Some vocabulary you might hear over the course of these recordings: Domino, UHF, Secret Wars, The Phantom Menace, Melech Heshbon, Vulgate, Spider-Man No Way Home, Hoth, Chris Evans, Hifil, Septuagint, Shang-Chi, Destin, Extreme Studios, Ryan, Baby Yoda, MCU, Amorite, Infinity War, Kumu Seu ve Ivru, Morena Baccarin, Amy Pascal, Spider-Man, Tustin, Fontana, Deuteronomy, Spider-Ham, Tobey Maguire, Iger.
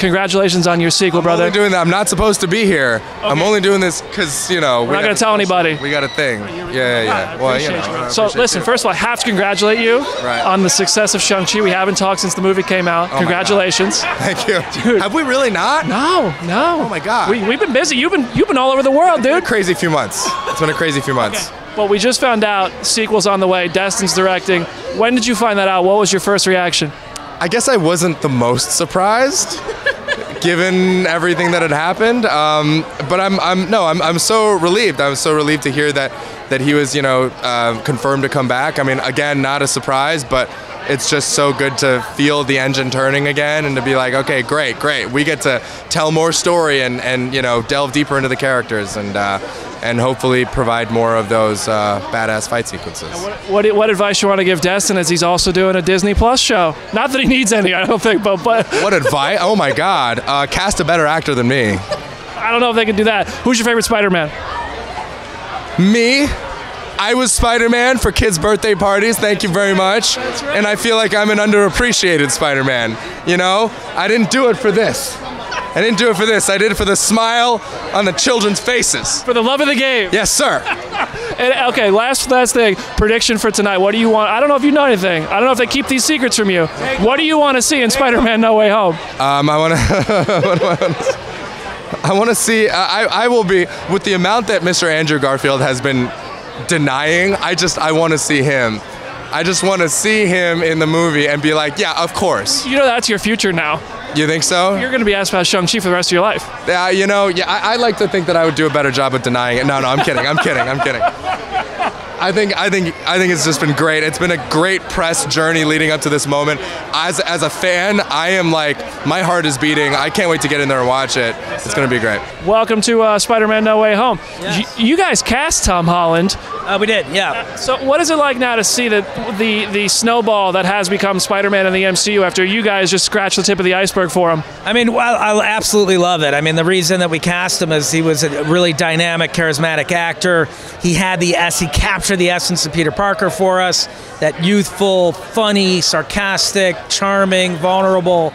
Congratulations on your sequel, brother. I'm doing that. I'm not supposed to be here. Okay. I'm only doing this because, you know, we're not going to tell anybody. We got a thing. Yeah. Well, you know, so listen, first of all, I have to congratulate you on the success of Shang-Chi. We haven't talked since the movie came out. Oh, congratulations. Thank you. Dude. Have we really not? No, no. Oh my God. We've been busy. You've been all over the world, dude. Crazy few months. It's been a crazy few months. Okay. Well, we just found out sequel's on the way. Destin's directing. When did you find that out? What was your first reaction? I guess I wasn't the most surprised, given everything that had happened. But I'm so relieved. I was so relieved to hear that he was, you know, confirmed to come back. I mean, again, not a surprise, but it's just so good to feel the engine turning again and to be like, okay, great. We get to tell more story and you know, delve deeper into the characters and hopefully provide more of those badass fight sequences. What advice you want to give Destin as he's also doing a Disney Plus show? Not that he needs any, I don't think, but. What advice? Oh my God. Cast a better actor than me. I don't know if they can do that. Who's your favorite Spider-Man? Me? I was Spider-Man for kids' birthday parties, thank you very much. That's right. And I feel like I'm an underappreciated Spider-Man, you know? I didn't do it for this. I did it for the smile on the children's faces. For the love of the game. Yes, sir. And, okay, last thing, prediction for tonight. What do you want? I don't know if you know anything. I don't know if they keep these secrets from you. What do you want to see in Spider-Man No Way Home? I want to see, I will be, with the amount that Mr. Andrew Garfield has been denying, I want to see him. I just want to see him in the movie and be like, yeah, of course. You know, that's your future now. You think so? You're going to be asked about Shang-Chi for the rest of your life. Yeah, you know, yeah, I like to think that I would do a better job of denying it. No, I'm kidding. I'm kidding. I think it's just been great. It's been a great press journey leading up to this moment. As a fan, I am like, my heart is beating. I can't wait to get in there and watch it. It's going to be great. Welcome to Spider-Man No Way Home. Yes. You guys cast Tom Holland. We did, yeah. So what is it like now to see the snowball that has become Spider-Man in the MCU after you guys just scratched the tip of the iceberg for him? I mean, well, I absolutely love it. I mean, the reason that we cast him is he was a really dynamic, charismatic actor. He had he captured the essence of Peter Parker for us, that youthful, funny, sarcastic, charming, vulnerable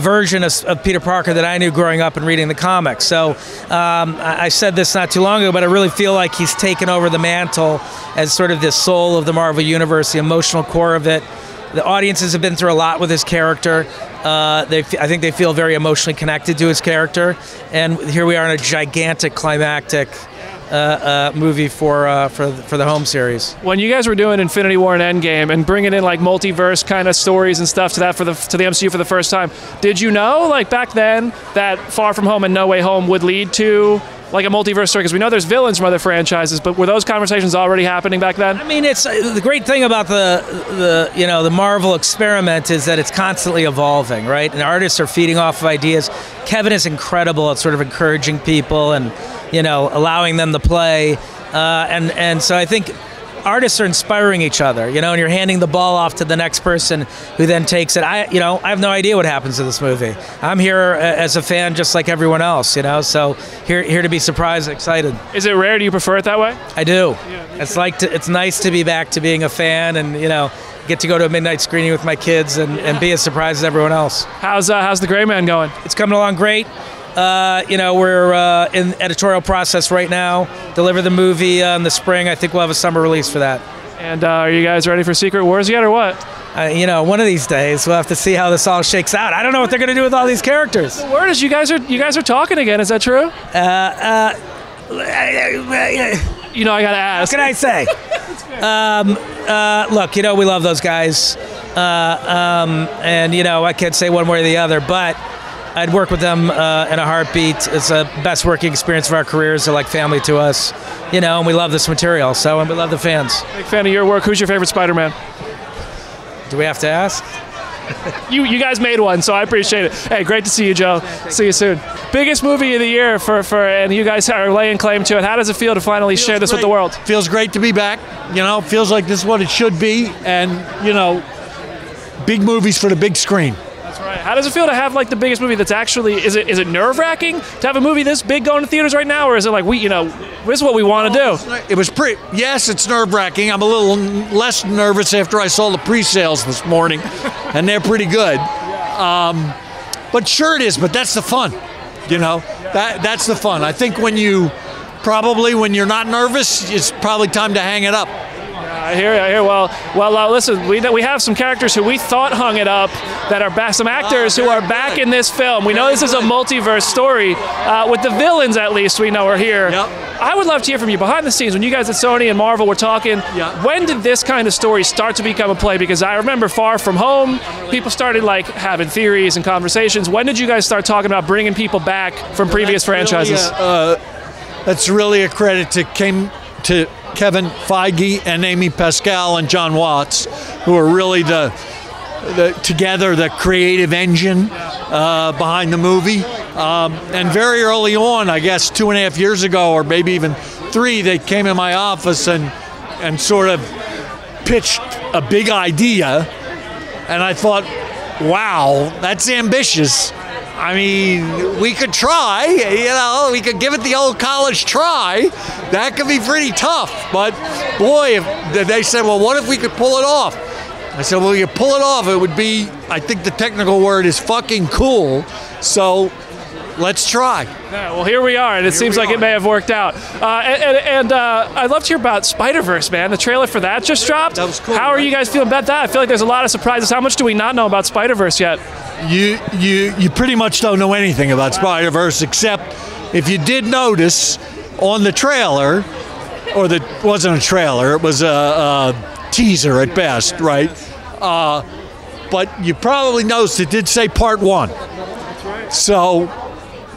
version of Peter Parker that I knew growing up and reading the comics. So I said this not too long ago, but I really feel like he's taken over the mantle as sort of the soul of the Marvel Universe, the emotional core of it. The audiences have been through a lot with his character. I think they feel very emotionally connected to his character. And here we are in a gigantic, climactic movie for the home series. When you guys were doing Infinity War and Endgame and bringing in like multiverse kind of stories and stuff to that to the MCU for the first time, did you know like back then that Far From Home and No Way Home would lead to like a multiverse story? Because we know there's villains from other franchises, but were those conversations already happening back then? I mean, it's the great thing about the you know, the Marvel experiment is that it's constantly evolving, right? And artists are feeding off of ideas. Kevin is incredible at sort of encouraging people and, you know, allowing them to play. And so I think artists are inspiring each other, you know, and you're handing the ball off to the next person who then takes it. You know, I have no idea what happens to this movie. I'm here as a fan just like everyone else, you know, so here to be surprised and excited. Is it rare? Do you prefer it that way? I do. Yeah, it's like, it's nice to be back to being a fan and, you know, get to go to a midnight screening with my kids and be as surprised as everyone else. How's The Grey Man going? It's coming along great. You know, we're in editorial process right now. Deliver the movie in the spring. I think we'll have a summer release for that. And are you guys ready for Secret Wars yet or what? You know, one of these days we'll have to see how this all shakes out. I don't know what they're going to do with all these characters. The word is you guys are talking again. Is that true? You know, I got to ask. What can I say? Look, you know, we love those guys. And, you know, I can't say one way or the other, but I'd work with them in a heartbeat. It's the best working experience of our careers. They're like family to us, you know, and we love this material, so, and we love the fans. Big fan of your work. Who's your favorite Spider-Man? Do we have to ask? You guys made one, so I appreciate it. Hey, great to see you, Joe. See you soon. Biggest movie of the year and you guys are laying claim to it. How does it feel to finally share this with the world? Feels great to be back. You know, feels like this is what it should be, and, you know, big movies for the big screen. Right. How does it feel to have like the biggest movie that's actually, is it nerve-wracking to have a movie this big going to theaters right now, or is it like, we, you know, this is what we want to do? Yes, it's nerve-wracking. I'm a little less nervous after I saw the pre-sales this morning, and they're pretty good. But sure it is, but that's the fun, you know? That's the fun. I think when you, probably when you're not nervous, it's probably time to hang it up. I hear. Well, listen, we have some characters who we thought hung it up that are back, some actors who are back in this film. We know this is a multiverse story. With the villains, at least, we know are here. Yep. I would love to hear from you behind the scenes when you guys at Sony and Marvel were talking. Yeah. When did this kind of story start to become a play? Because I remember Far From Home, people started like having theories and conversations. When did you guys start talking about bringing people back from previous franchises? Really that's really a credit to Kevin Feige and Amy Pascal and John Watts, who are really together the creative engine behind the movie. And very early on, I guess 2.5 years ago, or maybe even 3, they came in my office and sort of pitched a big idea. And I thought, wow, that's ambitious. I mean, we could try, you know, we could give it the old college try. That could be pretty tough, but boy, if they said, well, what if we could pull it off? I said, well, you pull it off, it would be, I think the technical word is fucking cool, so let's try. Yeah, well, here we are, and it seems like it may have worked out. And I'd love to hear about Spider-Verse, man. The trailer for that just dropped. That was cool. How are you guys feeling about that? I feel like there's a lot of surprises. How much do we not know about Spider-Verse yet? You pretty much don't know anything about Spider-Verse, except if you did notice on the trailer, or it wasn't a trailer, it was a teaser at best, right? But you probably noticed it did say Part 1. So,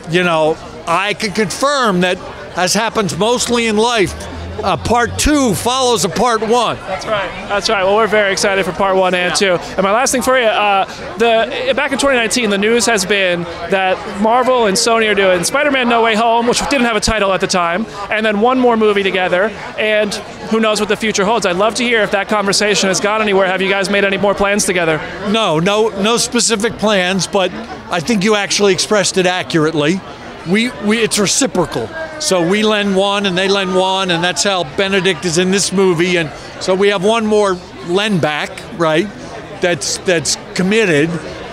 you know, I can confirm that, as happens mostly in life, Part 2 follows a Part 1. That's right. That's right. Well, we're very excited for Part 1 and 2. And my last thing for you, back in 2019, the news has been that Marvel and Sony are doing Spider-Man No Way Home, which didn't have a title at the time, and then one more movie together, and who knows what the future holds. I'd love to hear if that conversation has gone anywhere. Have you guys made any more plans together? No specific plans, but I think you actually expressed it accurately. It's reciprocal. So we lend one and they lend one, and that's how Benedict is in this movie. And so we have one more lend back, right, that's committed.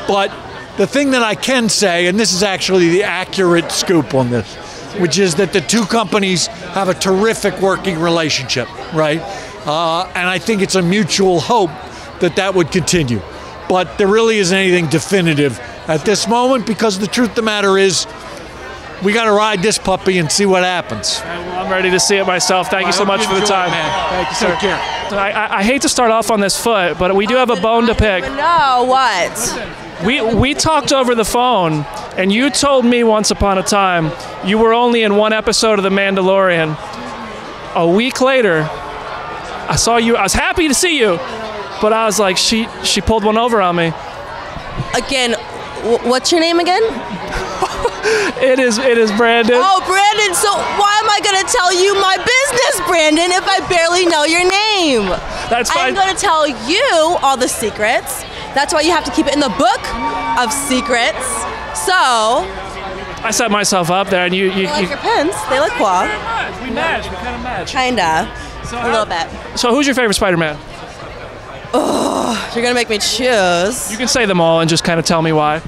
But the thing that I can say, and this is actually the accurate scoop on this, which is that the two companies have a terrific working relationship, right? And I think it's a mutual hope that would continue. But there really isn't anything definitive at this moment, because the truth of the matter is, we got to ride this puppy and see what happens. Well, I'm ready to see it myself. Thank you so much for the time. Man. Thank you, sir. Take care. I hate to start off on this foot, but we do have a bone to pick. No, what? We talked over the phone, and you told me once upon a time you were only in one episode of The Mandalorian. A week later, I saw you. I was happy to see you, but I was like, she pulled one over on me. Again, what's your name again? It is Brandon. Oh, Brandon, so why am I going to tell you my business, Brandon, if I barely know your name? That's fine. I'm going to tell you all the secrets. That's why you have to keep it in the book of secrets. So I set myself up there, and you like your pins. They look cool. We match. We kind of match. Kinda. So a little bit. So who's your favorite Spider-Man? Oh, you're gonna make me choose. You can say them all and just kind of tell me why.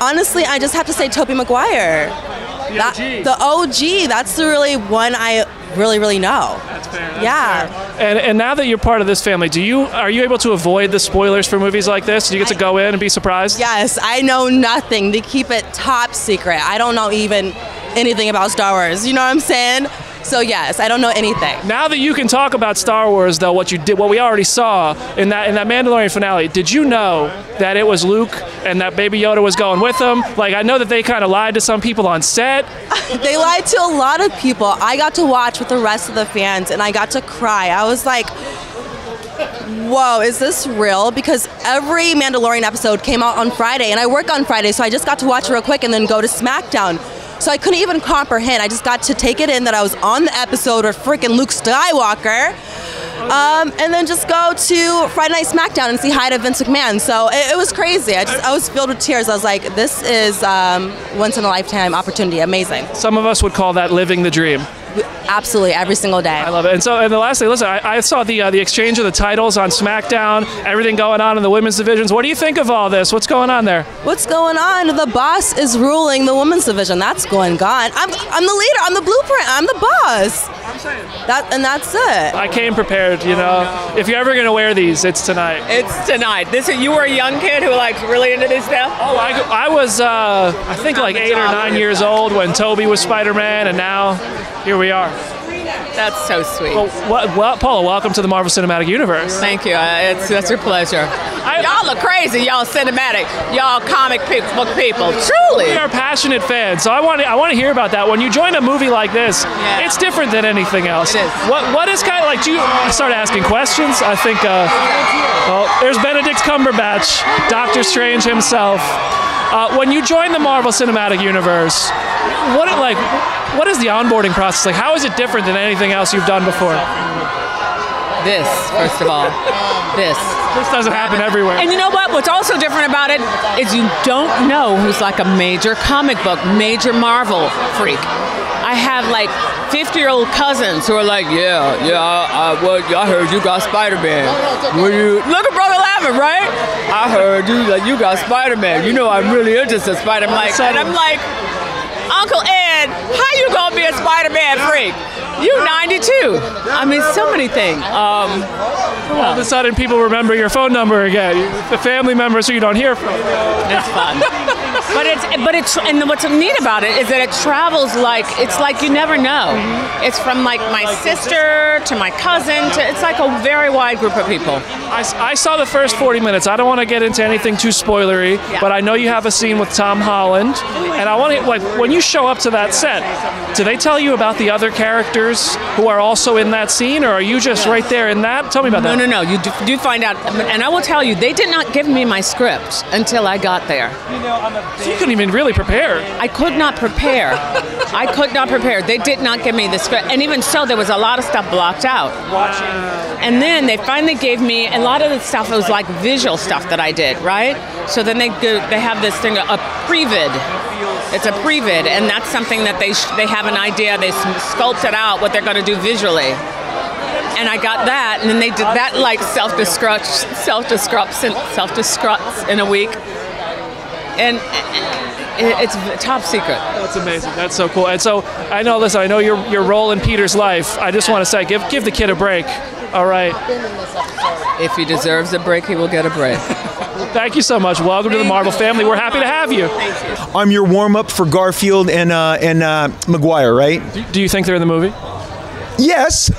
Honestly, I just have to say Tobey Maguire. The OG. That's the really one I really know. That's fair. That's fair. And now that you're part of this family, are you able to avoid the spoilers for movies like this? Do you get to go in and be surprised? Yes, I know nothing. They keep it top secret. I don't know even anything about Star Wars. You know what I'm saying? So yes, I don't know anything. Now that you can talk about Star Wars, though, what we already saw in that Mandalorian finale, did you know that it was Luke and that Baby Yoda was going with him? Like, I know that they kind of lied to some people on set. They lied to a lot of people. I got to watch with the rest of the fans, and I got to cry. I was like, whoa, is this real? Because every Mandalorian episode came out on Friday, and I work on Friday, so I just got to watch it real quick and then go to SmackDown. So I couldn't even comprehend. I just got to take it in that I was on the episode of freaking Luke Skywalker, and then just go to Friday Night Smackdown and say hi to Vince McMahon. So it was crazy. I was filled with tears. I was like, this is once in a lifetime opportunity. Amazing. Some of us would call that living the dream. absolutely every single day. I love it. And so, and the last thing, listen, I saw the exchange of the titles on SmackDown, everything going on in the women's divisions. What do you think of all this? What's going on there? What's going on? The boss is ruling the women's division. That's going on. I'm the leader. I'm the blueprint. I'm the boss. I'm saying that, and that's it. I came prepared, you know. Oh, no. If you're ever gonna wear these, it's tonight. It's tonight. This, you were a young kid who like really into this stuff. Oh, I was. I think like 8 or 9 years old when Tobey was Spider-Man, and now here we are. That's so sweet. Well, Paula, welcome to the Marvel Cinematic Universe. Thank you. That's your pleasure. Y'all are crazy, y'all cinematic, y'all comic book people. Truly, we are passionate fans. So I want to hear about that. When you join a movie like this, yeah, it's different than anything else. It is. What is kind of like? Do you start asking questions? I think. Well, there's Benedict Cumberbatch, Doctor Strange himself. When you join the Marvel Cinematic Universe, what is the onboarding process like? How is it different than anything else you've done before? This, first of all, this. This doesn't happen everywhere. And you know what? What's also different about it is you don't know who's like a major comic book, major Marvel freak. I have like 50-year-old cousins who are like, I heard you got Spider-Man. Look at Brother Lavin, right? I heard you got Spider-Man. You know I'm really interested in Spider-Man. And I'm like, Uncle Ed, how you gonna be a Spider-Man freak? You're 92. I mean, so many things. All of a sudden, people remember your phone number again. The family members who you don't hear from. It's fun. But what's neat about it is that it travels like, it's like you never know. It's from like my sister to my cousin to, it's like a very wide group of people. I saw the first 40 minutes. I don't want to get into anything too spoilery, yeah, but I know you have a scene with Tom Holland, and I want to, like, when you show up to that set, do they tell you about the other characters who are also in that scene, or are you just right there in that? Tell me about that. No, you do find out, and I will tell you, they did not give me my script until I got there. So you couldn't even really prepare. I could not prepare. I could not prepare. They did not give me the script. And even so, there was a lot of stuff blocked out. Watching. And then they finally gave me a lot of the stuff. It was like visual stuff that I did, right? So then they have this thing, a pre-vid. It's a pre-vid, and that's something that they have an idea. They sculpted out what they're going to do visually. And I got that, and then they did that like self-destructs in a week. And it's top secret. That's amazing. That's so cool. And so I know, listen, I know your role in Peter's life. I just want to say, give the kid a break. All right. If he deserves a break, he will get a break. Thank you so much. Welcome to the Marvel family. We're happy to have you. Thank you. I'm your warm-up for Garfield and Maguire, right? Do you think they're in the movie? Yes.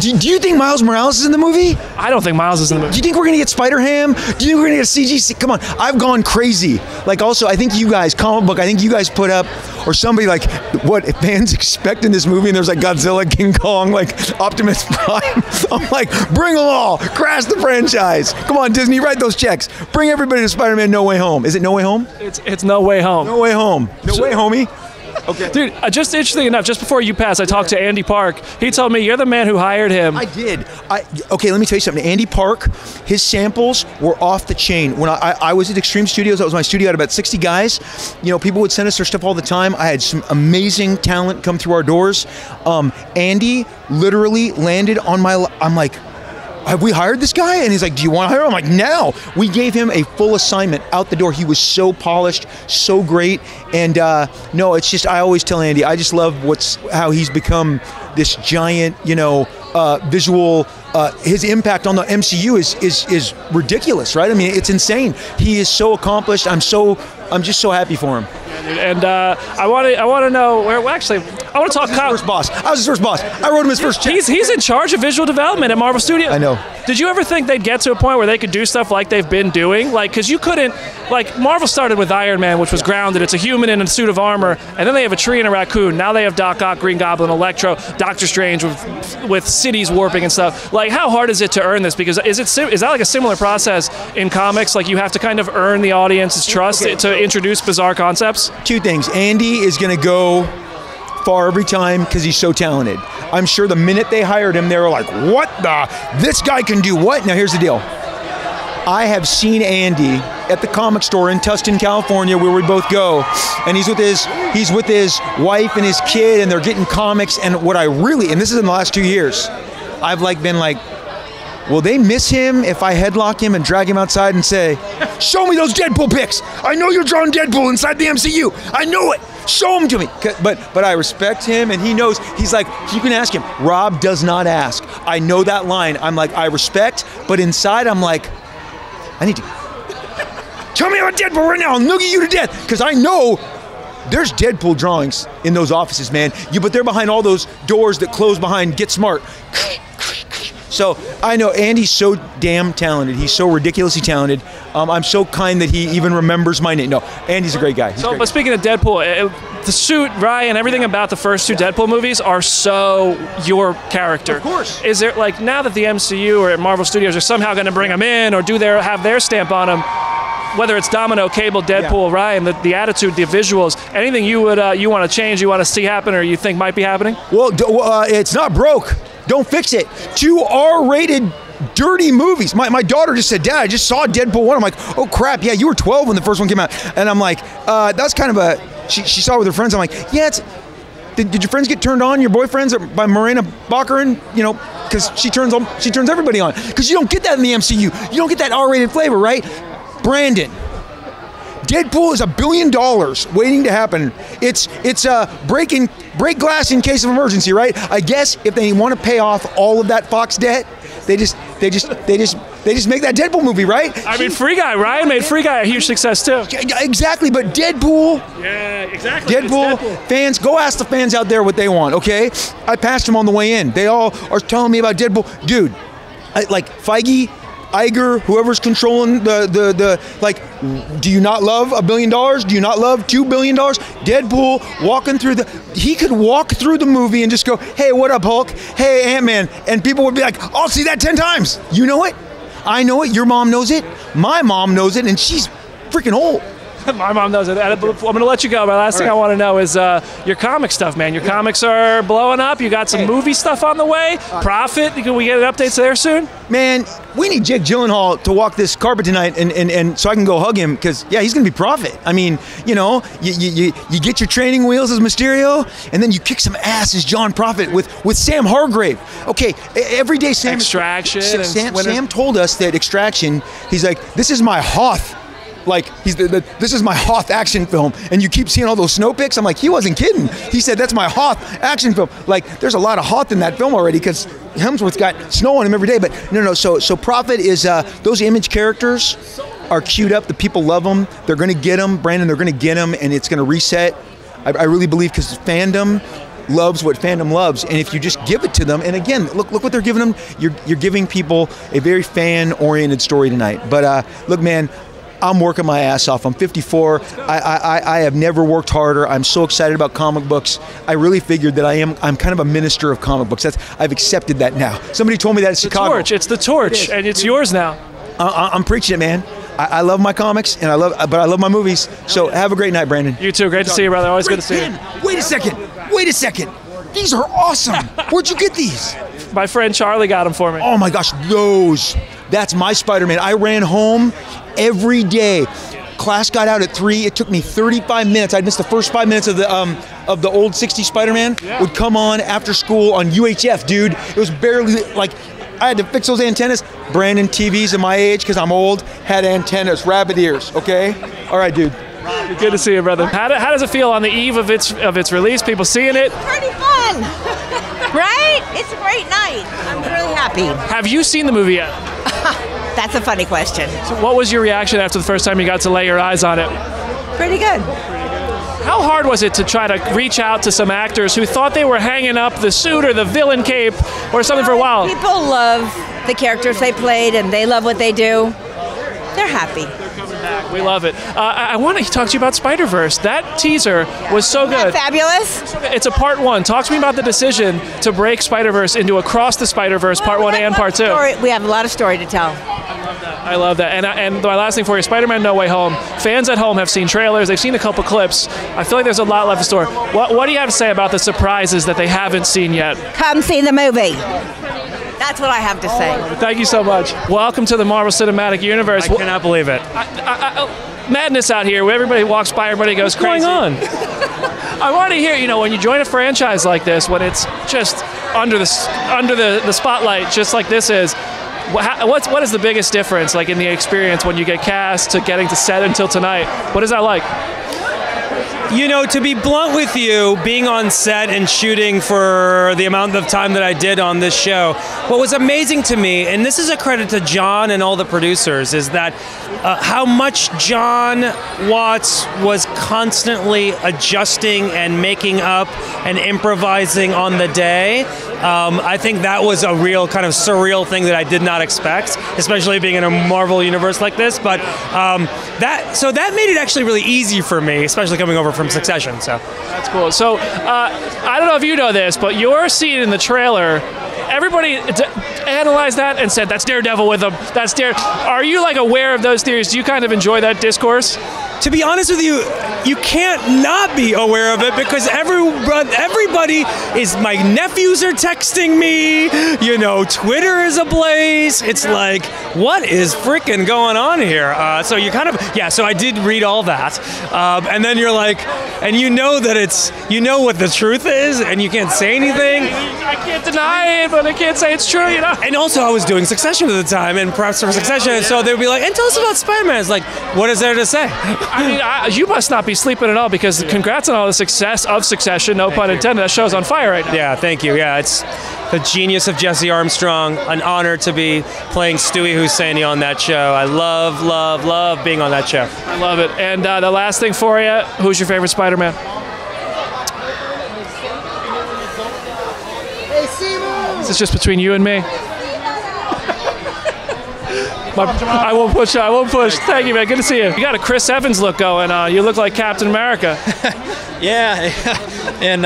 Do you think Miles Morales is in the movie? I don't think Miles is in the movie. Do you think we're gonna get Spider-Ham? Do you think we're gonna get CGC? Come on, I've gone crazy. Like, also, I think you guys, comic book, I think you guys put up, or somebody, like, what fans expect in this movie, and there's like Godzilla, King Kong, like Optimus Prime. I'm like, bring them all, crash the franchise. Come on, Disney, write those checks. Bring everybody to Spider-Man No Way Home. Is it No Way Home? It's No Way Home. No Way Home. No way, homie. Okay. Dude, just interesting enough, just before you passed, I talked to Andy Park. He told me you're the man who hired him. I did. Okay, let me tell you something. Andy Park, his samples were off the chain. When I was at Extreme Studios, that was my studio, I had about 60 guys. You know, people would send us their stuff all the time. I had some amazing talent come through our doors. Andy literally landed on I'm like, have we hired this guy? And he's like, do you want to hire him? I'm like, no. We gave him a full assignment out the door. He was so polished, so great. And no, it's just, I always tell Andy, I just love how he's become this giant, you know, visual, his impact on the MCU is ridiculous, right? I mean, it's insane. He is so accomplished. I'm just so happy for him. And I want to know where. Well, actually, I want to talk. I was his first boss. I wrote him his first check. He's in charge of visual development at Marvel Studios. I know. Did you ever think they'd get to a point where they could do stuff like they've been doing? Like, because you couldn't. Like, Marvel started with Iron Man, which was grounded. It's a human in a suit of armor, and then they have a tree and a raccoon. Now they have Doc Ock, Green Goblin, Electro, Doctor Strange with cities warping and stuff. Like, how hard is it to earn this? Because is that like a similar process in comics? Like, you have to kind of earn the audience's trust to introduce bizarre concepts. Two things. Andy is going to go far every time because he's so talented. I'm sure the minute they hired him, they were like, what the? This guy can do what? Now, here's the deal. I have seen Andy at the comic store in Tustin, California, where we both go. And he's with his wife and his kid, and they're getting comics. And what I really, and this is in the last 2 years, I've like been like, will they miss him if I headlock him and drag him outside and say, show me those Deadpool pics. I know you're drawing Deadpool inside the MCU. I know it. Show him to me. But I respect him, and he knows. He's like, you can ask him. Rob does not ask. I know that line. I'm like, I respect, but inside I'm like, I need to. Tell me about Deadpool right now. I'll noogie you to death. Because I know there's Deadpool drawings in those offices, man. But they're behind all those doors that close behind Get Smart. So I know Andy's so damn talented. He's so ridiculously talented. I'm so kind that he even remembers my name. No, Andy's a great guy. But speaking of Deadpool, the suit, Ryan, everything about the first two Deadpool movies are so your character. Of course. Is there, like, now that the MCU or Marvel Studios are somehow going to bring them in or do their have their stamp on them, whether it's Domino, Cable, Deadpool, Ryan, the attitude, the visuals, anything you would you want to change, you want to see happen, or you think might be happening? Well, it's not broke. Don't fix it. 2 R-rated dirty movies. My daughter just said, Dad, I just saw Deadpool 1. I'm like, oh crap, yeah, you were 12 when the first one came out. And I'm like, that's kind of a, she saw it with her friends. I'm like, yeah, it's, did your friends get turned on, your boyfriends, by Morena Baccarin? You know, because she turns everybody on. Because you don't get that in the MCU. You don't get that R-rated flavor, right? Brandon, Deadpool is $1 billion waiting to happen. It's a break glass in case of emergency, right? I guess if they want to pay off all of that Fox debt, they just make that Deadpool movie, right? I mean, Free Guy, Ryan made Free Guy a huge success too. Exactly, but Deadpool. Yeah, exactly. Deadpool fans, go ask the fans out there what they want, okay? I passed them on the way in. They all are telling me about Deadpool, dude. Like Feige, Iger, whoever's controlling the like, do you not love $1 billion? Do you not love $2 billion? Deadpool walking through he could walk through the movie and just go, hey, what up, Hulk? Hey, Ant-Man. And people would be like, I'll see that 10 times. You know it. I know it. Your mom knows it. My mom knows it, and she's freaking old. My mom knows it. I'm going to let you go. My last thing I want to know is your comic stuff, man. Your comics are blowing up. You got some movie stuff on the way. Prophet, can we get an update there soon? Man, we need Jake Gyllenhaal to walk this carpet tonight, and so I can go hug him, because, yeah, he's going to be Prophet. I mean, you know, you get your training wheels as Mysterio, and then you kick some ass as John Prophet with Sam Hargrave. Okay, every day Sam... Extraction. Sam told us that Extraction, he's like, this is my Hoth. Like, this is my Hoth action film, and you keep seeing all those snow pics. I'm like, he wasn't kidding. He said, that's my Hoth action film. Like, there's a lot of Hoth in that film already, because Hemsworth got snow on him every day. But no, so Prophet is, those image characters are queued up. The people love them. They're going to get them. Brandon, they're going to get them, and it's going to reset. I really believe, because fandom loves what fandom loves, and if you just give it to them, and again, look what they're giving them. You're giving people a very fan-oriented story tonight. But look, man, I'm working my ass off. I'm 54. I have never worked harder. I'm so excited about comic books. I really figured that I'm kind of a minister of comic books. I've accepted that now. Somebody told me that in Chicago. Torch. It's the torch, and it's yours now. I'm preaching it, man. I love my comics, and but I love my movies. So have a great night, Brandon. You too. Great to see you, brother. Always good to see you. Wait a second. These are awesome. Where'd you get these? My friend Charlie got them for me. Oh my gosh, those. That's my Spider-Man. I ran home every day. Class got out at 3. It took me 35 minutes. I'd missed the first 5 minutes of the old 60 Spider-Man. Yeah. Would come on after school on UHF, dude. It was barely, like, I had to fix those antennas. Brandon, TVs at my age, because I'm old, had antennas, rabbit ears, okay? All right, dude. Good to see you, brother. How does it feel on the eve of its release? People seeing it? It's pretty fun, right? It's a great night. I'm really happy. Have you seen the movie yet? That's a funny question. So what was your reaction after the first time you got to lay your eyes on it? Pretty good. How hard was it to try to reach out to some actors who thought they were hanging up the suit or the villain cape or something for a while? People love the characters they played, and they love what they do. They're happy. We love it. I want to talk to you about Spider-Verse. That teaser was so good. Isn't that fabulous? It's a part 1. Talk to me about the decision to break Spider-Verse into Across the Spider-Verse part 1 and part 2. We have a lot of story to tell. I love that. And my last thing for you, Spider-Man No Way Home. Fans at home have seen trailers. They've seen a couple clips. I feel like there's a lot left in store. What do you have to say about the surprises that they haven't seen yet? Come see the movie. That's what I have to say. Thank you so much. Welcome to the Marvel Cinematic Universe. I cannot believe it. Madness out here. Where everybody walks by, everybody goes, what's crazy going on? I want to hear, you know, when you join a franchise like this, when it's just under the spotlight, just like this is, what is the biggest difference, like, in the experience when you get cast to getting to set until tonight? What is that like? You know, to be blunt with you, being on set and shooting for the amount of time that I did on this show, what was amazing to me, and this is a credit to John and all the producers, is that how much John Watts was constantly adjusting and making up and improvising on the day. I think that was a real kind of surreal thing that I did not expect, especially being in a Marvel universe like this. But that made it actually really easy for me, especially coming over from Succession. So that's cool. So I don't know if you know this, but your scene in the trailer, everybody analyzed that and said, that's Daredevil with him. That's Daredevil. Are you, like, aware of those theories? Do you kind of enjoy that discourse? To be honest with you, you can't not be aware of it, because everybody is, my nephews are texting me, you know, Twitter is ablaze. It's like, what is freaking going on here? So you kind of, yeah, so I did read all that. And then you're like, and you know that it's, you know what the truth is, and you can't say anything. I can't deny it, but I can't say it's true, you know? And also I was doing Succession at the time, and perhaps from Succession, and so they'd be like, and tell us about Spider-Man. It's like, what is there to say? I mean, you must not be sleeping at all, because congrats on all the success of Succession, no pun intended. That show's on fire right now. Yeah, thank you. Yeah, it's the genius of Jesse Armstrong. An honor to be playing Stewie Husseini on that show. I love, love, love being on that show. I love it. And the last thing for you, who's your favorite Spider-Man? This is just between you and me. I won't push. I won't push. Thank you, man. Good to see you. You got a Chris Evans look going. You look like Captain America. Yeah, and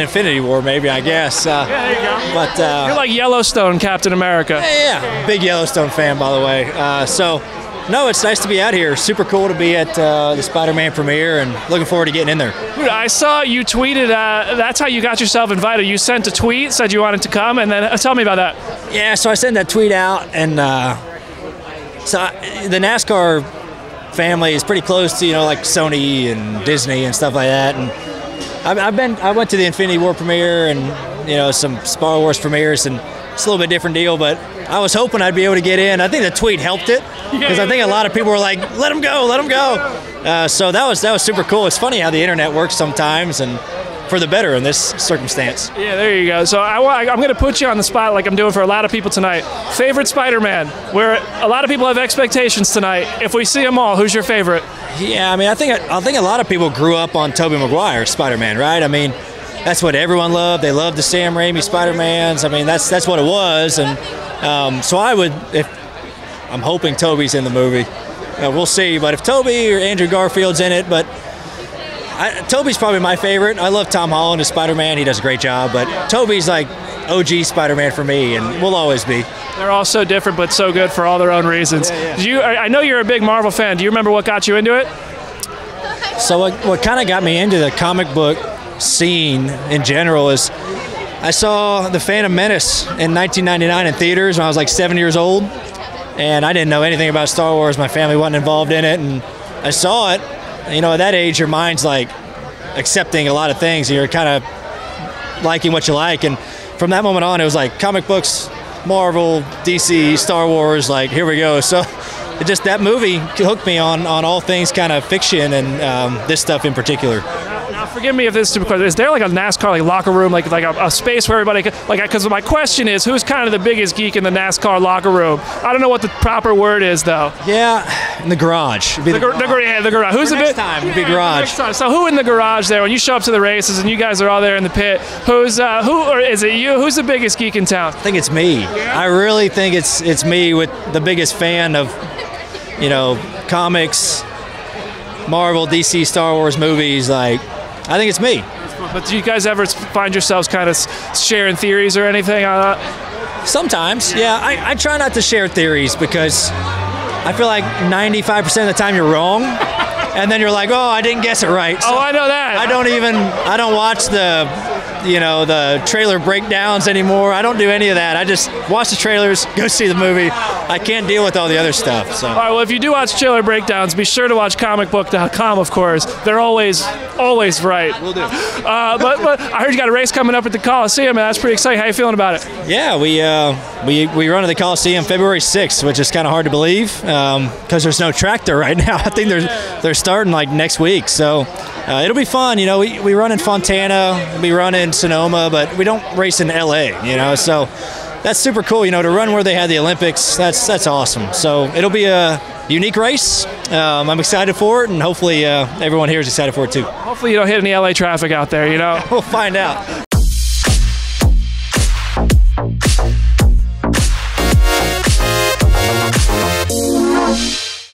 Infinity War, maybe, I guess. Yeah, there you go. But you're like Yellowstone Captain America. Yeah, yeah. Big Yellowstone fan, by the way. So, no, it's nice to be out here. Super cool to be at the Spider-Man premiere, and looking forward to getting in there. Dude, I saw you tweeted. That's how you got yourself invited. You sent a tweet, said you wanted to come, and then tell me about that. Yeah, so I sent that tweet out, and the NASCAR family is pretty close to, you know, like Sony and Disney and stuff like that. And I went to the Infinity War premiere and, you know, some Star Wars premieres, and it's a little bit different deal, but I was hoping I'd be able to get in. I think the tweet helped it, because I think a lot of people were like, let him go, let him go. So that was super cool. It's funny how the internet works sometimes, and for the better in this circumstance. Yeah, there you go. So I'm going to put you on the spot, like I'm doing for a lot of people tonight. Favorite Spider-Man, where a lot of people have expectations tonight. If we see them all, who's your favorite? Yeah, I mean, I think a lot of people grew up on Tobey Maguire Spider-Man, right? I mean, that's what everyone loved. They loved the Sam Raimi Spider-Mans. I mean, that's what it was. And so I would, I'm hoping Tobey's in the movie. We'll see. But if Tobey or Andrew Garfield's in it, but Tobey's probably my favorite. I love Tom Holland as Spider-Man. He does a great job, but Tobey's like OG Spider-Man for me, and will always be. They're all so different, but so good for all their own reasons. Yeah, yeah. I know you're a big Marvel fan. Do you remember what got you into it? So what kind of got me into the comic book scene in general is I saw The Phantom Menace in 1999 in theaters when I was like 7 years old, and I didn't know anything about Star Wars. My family wasn't involved in it, and I saw it. You know, at that age, your mind's like accepting a lot of things, and you're kind of liking what you like. And from that moment on, it was like comic books, Marvel, DC, Star Wars, like, here we go. So it just, that movie hooked me on all things kind of fiction, and this stuff in particular. Now, forgive me if this is stupid question. Is there like a NASCAR like locker room, like a space where everybody, like, because my question is, who's kind of the biggest geek in the NASCAR locker room? I don't know what the proper word is, though. Yeah, in the garage. The garage. Who's the big? Next time. So who in the garage there when you show up to the races and you guys are all there in the pit? Who or is it you? Who's the biggest geek in town? I think it's me. Yeah. I really think it's me, with the biggest fan of, you know, comics, Marvel, DC, Star Wars movies, like. I think it's me. But do you guys ever find yourselves kind of sharing theories or anything? Sometimes, yeah. I try not to share theories, because I feel like 95% of the time you're wrong, and then you're like, oh, I didn't guess it right. So I know that. I don't watch the you know, the trailer breakdowns anymore. I don't do any of that. I just watch the trailers, go see the movie. I can't deal with all the other stuff. So. All right, well, if you do watch trailer breakdowns, be sure to watch comicbook.com, of course. They're always right. Will do. But I heard you got a race coming up at the Coliseum, and that's pretty exciting. How are you feeling about it? Yeah, we run at the Coliseum February 6th, which is kind of hard to believe because there's no track there right now. I think they're starting like next week, so it'll be fun. You know, we run in Fontana, we run in Sonoma, but we don't race in LA, you know, so that's super cool, you know, to run where they had the Olympics. That's awesome. So it'll be a unique race. I'm excited for it, and hopefully everyone here is excited for it too. Hopefully you don't hit any LA traffic out there, you know. We'll find out.